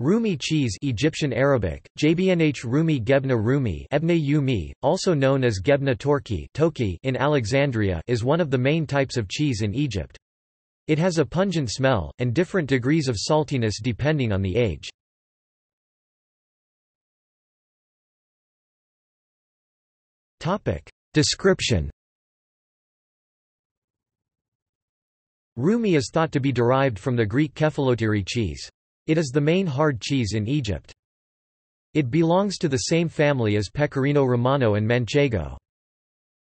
Rumi cheese, Egyptian Arabic, Jbnh Rumi, Gebna Rumi, Ebne Yumi, also known as Gebna Torki in Alexandria, is one of the main types of cheese in Egypt. It has a pungent smell, and different degrees of saltiness depending on the age. Description. Rumi is thought to be derived from the Greek Kefalotyri cheese. It is the main hard cheese in Egypt. It belongs to the same family as Pecorino Romano and Manchego.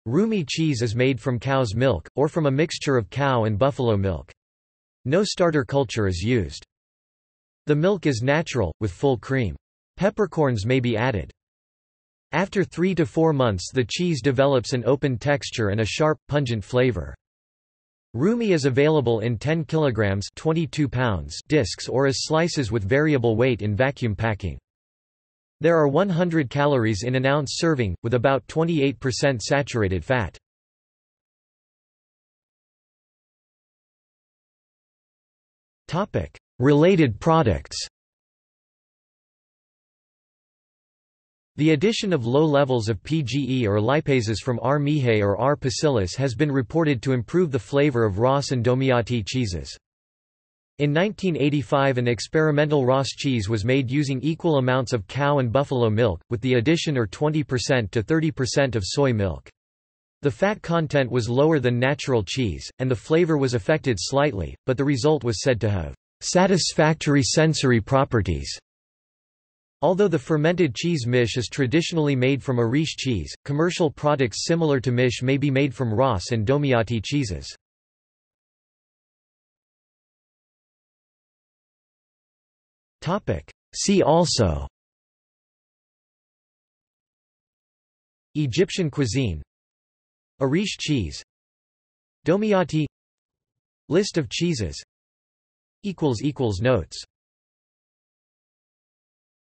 Rumi cheese is made from cow's milk, or from a mixture of cow and buffalo milk. No starter culture is used. The milk is natural, with full cream. Peppercorns may be added. After 3 to 4 months the cheese develops an open texture and a sharp, pungent flavor. Rumi is available in 10 kilograms (22 pounds) discs or as slices with variable weight in vacuum packing. There are 100 calories in an ounce serving, with about 28% saturated fat. Related products. The addition of low levels of PGE or lipases from R. miehei or R. pacilus has been reported to improve the flavor of Ras and Domiati cheeses. In 1985 an experimental Ras cheese was made using equal amounts of cow and buffalo milk, with the addition of 20% to 30% of soy milk. The fat content was lower than natural cheese, and the flavor was affected slightly, but the result was said to have satisfactory sensory properties. Although the fermented cheese mish is traditionally made from Arish cheese, commercial products similar to mish may be made from Ras and Domiati cheeses. See also: Egyptian cuisine, Arish cheese, Domiati, List of cheeses. == Notes